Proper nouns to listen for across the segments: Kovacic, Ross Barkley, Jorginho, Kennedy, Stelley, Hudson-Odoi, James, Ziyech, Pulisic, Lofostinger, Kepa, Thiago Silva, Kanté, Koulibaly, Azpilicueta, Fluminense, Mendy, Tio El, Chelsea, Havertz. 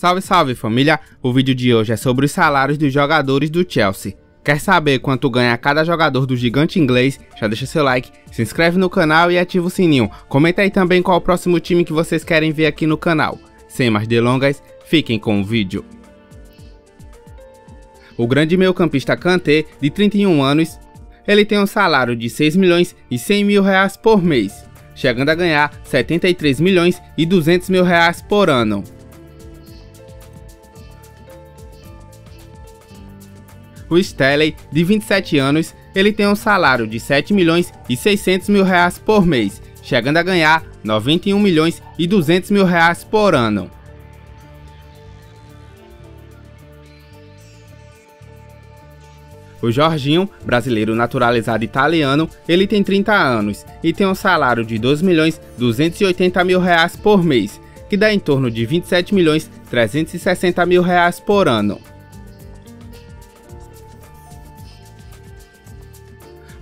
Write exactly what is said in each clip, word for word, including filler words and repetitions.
Salve, salve família! O vídeo de hoje é sobre os salários dos jogadores do Chelsea. Quer saber quanto ganha cada jogador do gigante inglês? Já deixa seu like, se inscreve no canal e ativa o sininho. Comenta aí também qual o próximo time que vocês querem ver aqui no canal. Sem mais delongas, fiquem com o vídeo. O grande meio-campista Kanté, de trinta e um anos, ele tem um salário de seis milhões e cem mil reais por mês, chegando a ganhar setenta e três milhões e duzentos mil reais por ano. O Stelley, de vinte e sete anos, ele tem um salário de sete milhões e seiscentos mil reais por mês, chegando a ganhar noventa e um milhões e duzentos mil reais por ano. O Jorginho, brasileiro naturalizado italiano, ele tem trinta anos e tem um salário de dois milhões duzentos e oitenta mil reais por mês, que dá em torno de vinte e sete milhões trezentos e sessenta mil reais por ano.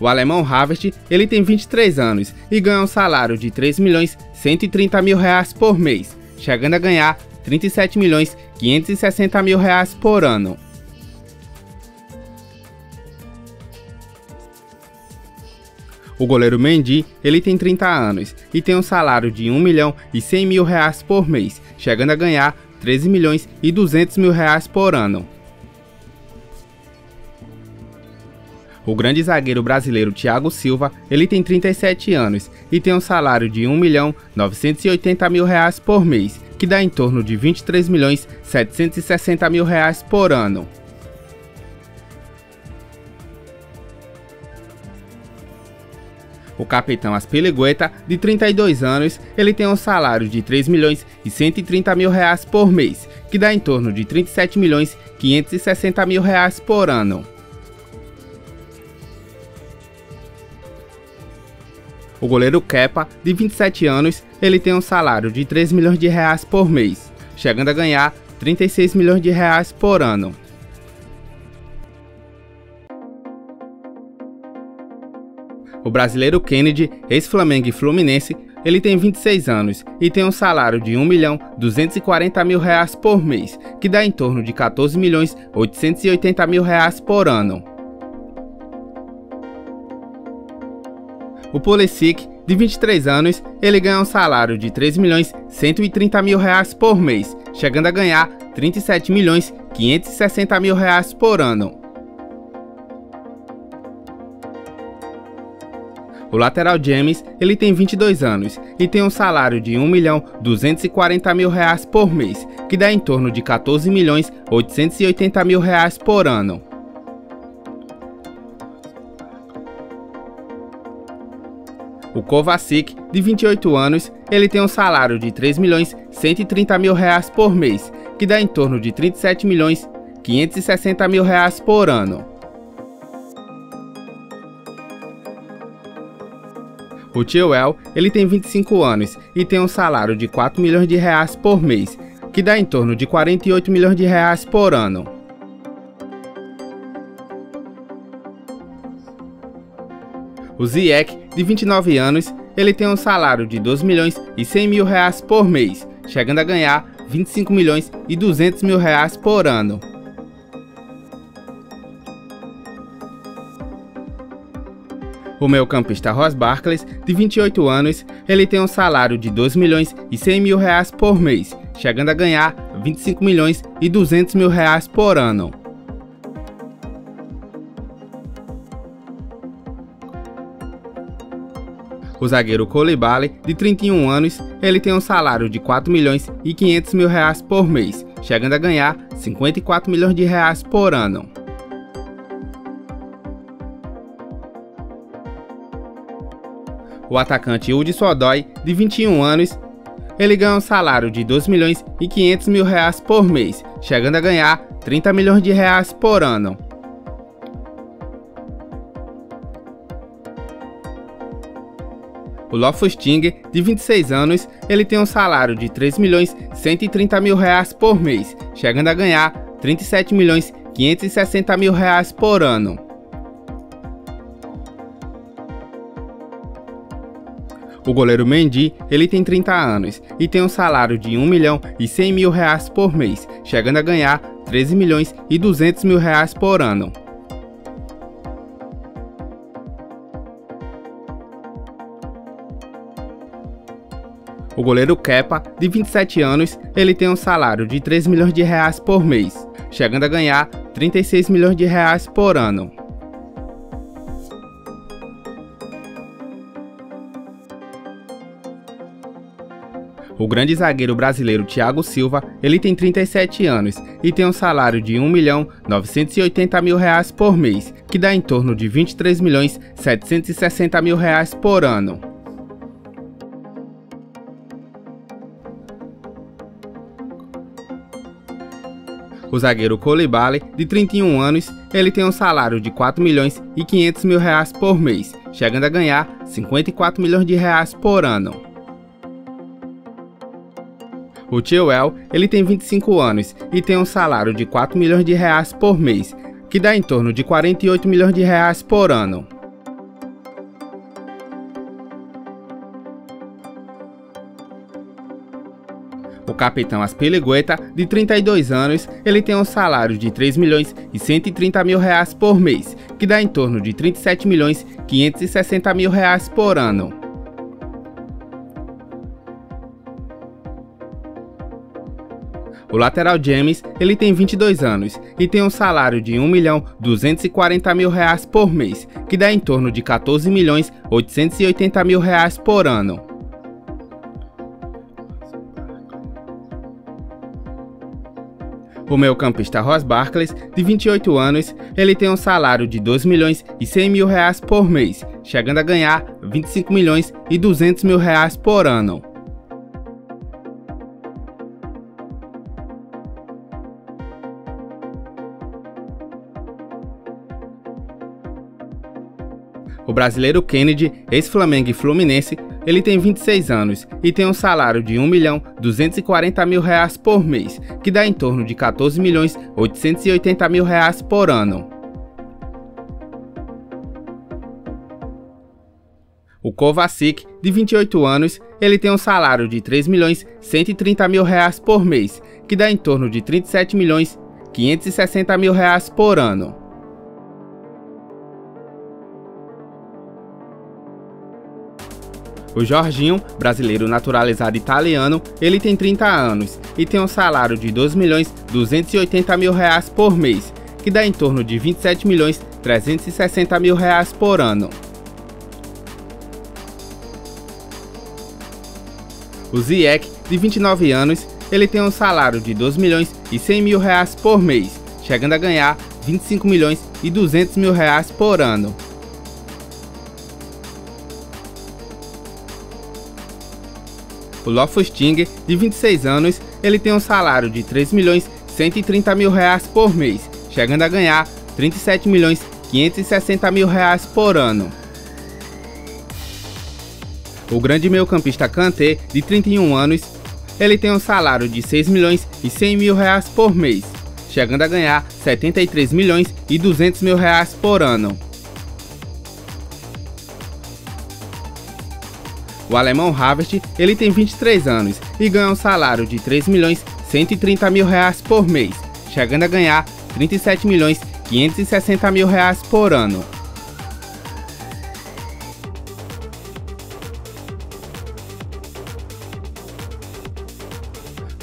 O alemão Havertz, ele tem vinte e três anos e ganha um salário de três milhões cento e trinta mil reais por mês, chegando a ganhar trinta e sete milhões quinhentos e sessenta mil reais por ano. O goleiro Mendy, ele tem trinta anos e tem um salário de um milhão e cem mil reais por mês, chegando a ganhar treze milhões e duzentos mil reais por ano. O grande zagueiro brasileiro Thiago Silva, ele tem trinta e sete anos e tem um salário de um milhão novecentos e oitenta mil reais por mês, que dá em torno de vinte e três milhões setecentos e sessenta mil reais por ano. O capitão Azpilicueta, de trinta e dois anos, ele tem um salário de três milhões e cento e trinta mil reais por mês, que dá em torno de trinta e sete milhões quinhentos e sessenta mil reais por ano. O goleiro Kepa, de vinte e sete anos, ele tem um salário de três milhões de reais por mês, chegando a ganhar trinta e seis milhões de reais por ano. O brasileiro Kennedy, ex-Flamengo e Fluminense, ele tem vinte e seis anos e tem um salário de um milhão duzentos e quarenta mil reais por mês, que dá em torno de quatorze milhões oitocentos e oitenta mil reais por ano. O Pulisic, de vinte e três anos, ele ganha um salário de três milhões cento e trinta mil reais por mês, chegando a ganhar trinta e sete milhões quinhentos e sessenta mil reais por ano. O lateral James, ele tem vinte e dois anos e tem um salário de um milhão duzentos e quarenta mil reais por mês, que dá em torno de quatorze milhões oitocentos e oitenta mil reais por ano. O Kovacic, de vinte e oito anos, ele tem um salário de três milhões cento e trinta mil reais por mês, que dá em torno de trinta e sete milhões quinhentos e sessenta mil reais por ano. O Tio El, ele tem vinte e cinco anos e tem um salário de quatro milhões de reais por mês, que dá em torno de quarenta e oito milhões de reais por ano. O Ziyech, de vinte e nove anos, ele tem um salário de dois milhões e cem mil reais por mês, chegando a ganhar vinte e cinco milhões e duzentos mil reais por ano. O meio-campista Ross Barkley, de vinte e oito anos, ele tem um salário de dois milhões e cem mil reais por mês, chegando a ganhar vinte e cinco milhões e duzentos mil reais por ano. O zagueiro Koulibaly, de trinta e um anos, ele tem um salário de quatro milhões e quinhentos mil reais por mês, chegando a ganhar cinquenta e quatro milhões de reais por ano. O atacante Hudson-Odoi, de vinte e um anos, ele ganha um salário de dois milhões e quinhentos mil reais por mês, chegando a ganhar trinta milhões de reais por ano. O Lofostinger, de vinte e seis anos, ele tem um salário de três milhões cento e trinta mil reais por mês, chegando a ganhar trinta e sete milhões quinhentos e sessenta mil reais por ano. O goleiro Mendy, ele tem trinta anos e tem um salário de um milhão e cem mil reais por mês, chegando a ganhar treze milhões e duzentos mil reais por ano. O goleiro Kepa, de vinte e sete anos, ele tem um salário de três milhões de reais por mês, chegando a ganhar trinta e seis milhões de reais por ano. O grande zagueiro brasileiro Thiago Silva, ele tem trinta e sete anos e tem um salário de um milhão novecentos e oitenta mil reais por mês, que dá em torno de vinte e três milhões setecentos e sessenta mil reais por ano. O zagueiro Koulibaly, de trinta e um anos, ele tem um salário de quatro milhões e quinhentos mil reais por mês, chegando a ganhar cinquenta e quatro milhões de reais por ano. O Tio El, ele tem vinte e cinco anos e tem um salário de quatro milhões de reais por mês, que dá em torno de quarenta e oito milhões de reais por ano. O capitão Azpilicueta, de trinta e dois anos, ele tem um salário de três milhões e cento e trinta mil reais por mês, que dá em torno de trinta e sete milhões quinhentos e sessenta mil reais por ano. O lateral James, ele tem vinte e dois anos e tem um salário de um milhão duzentos e quarenta mil reais por mês, que dá em torno de quatorze milhões oitocentos e oitenta mil reais por ano. O meio-campista Ross Barkley, de vinte e oito anos, ele tem um salário de dois milhões e cem mil reais por mês, chegando a ganhar vinte e cinco milhões e duzentos mil reais por ano. O brasileiro Kennedy, ex-Flamengo e Fluminense, ele tem vinte e seis anos e tem um salário de um milhão duzentos e quarenta mil reais por mês, que dá em torno de quatorze milhões oitocentos e oitenta mil reais por ano. O Kovacic, de vinte e oito anos, ele tem um salário de três milhões cento e trinta mil reais por mês, que dá em torno de trinta e sete milhões quinhentos e sessenta mil reais por ano. O Jorginho, brasileiro naturalizado italiano, ele tem trinta anos e tem um salário de dois milhões duzentos e oitenta mil reais por mês, que dá em torno de vinte e sete milhões trezentos e sessenta mil reais por ano. O Ziyech, de vinte e nove anos, ele tem um salário de dois milhões e cem mil reais por mês, chegando a ganhar vinte e cinco milhões e duzentos mil reais por ano. O Lofostinger, de vinte e seis anos, ele tem um salário de três milhões cento e trinta mil reais por mês, chegando a ganhar trinta e sete milhões quinhentos e sessenta mil reais por ano. O grande meio-campista Kanté, de trinta e um anos, ele tem um salário de seis milhões e cem mil reais por mês, chegando a ganhar setenta e três milhões e duzentos mil reais por ano. O alemão Havertz, ele tem vinte e três anos e ganha um salário de três milhões cento e trinta mil reais por mês, chegando a ganhar trinta e sete milhões quinhentos e sessenta mil reais por ano.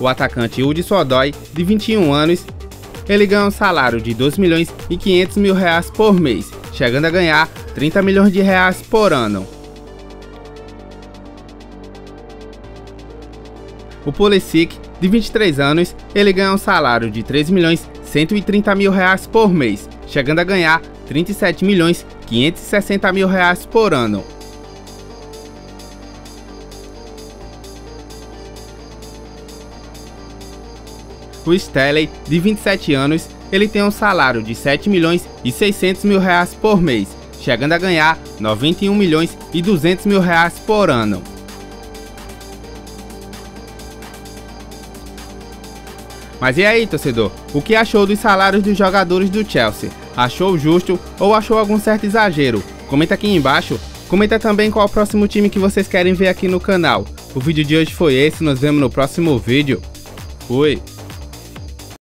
O atacante Hudson-Odoi, de vinte e um anos, ele ganha um salário de dois milhões e quinhentos mil reais por mês, chegando a ganhar trinta milhões de reais por ano. O Pulisic, de vinte e três anos, ele ganha um salário de três milhões cento e trinta mil reais por mês, chegando a ganhar trinta e sete milhões quinhentos e sessenta mil reais por ano. O Stelley, de vinte e sete anos, ele tem um salário de sete milhões e seiscentos mil reais por mês, chegando a ganhar noventa e um milhões e duzentos mil reais por ano. Mas e aí, torcedor? O que achou dos salários dos jogadores do Chelsea? Achou justo ou achou algum certo exagero? Comenta aqui embaixo. Comenta também qual o próximo time que vocês querem ver aqui no canal. O vídeo de hoje foi esse, nos vemos no próximo vídeo. Fui!